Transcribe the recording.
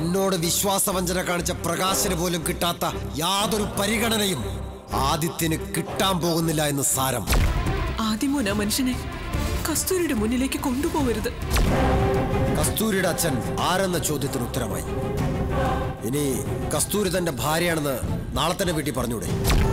എന്നോട് വിശ്വാസവഞ്ചന കാണിച്ച പ്രകാശിനെ പോലും കിട്ടാത്ത യാതൊരു പരിഗണനയും ആദിത്യന് കിട്ടാൻ പോകുന്നില്ല എന്ന് സാരം. ആദിമോന മനുഷ്യനെ കസ്തൂരിയുടെ മുന്നിലേക്ക് കൊണ്ടുപോവരുത്. കസ്തൂരിയുടെ അച്ഛൻ ആരെന്ന ചോദ്യത്തിന് ഉത്തരമായി. ഇനി കസ്തൂരി തന്റെ ഭാര്യയാണെന്ന് നാളെ തന്നെ വീട്ടിൽ പറഞ്ഞൂടെ?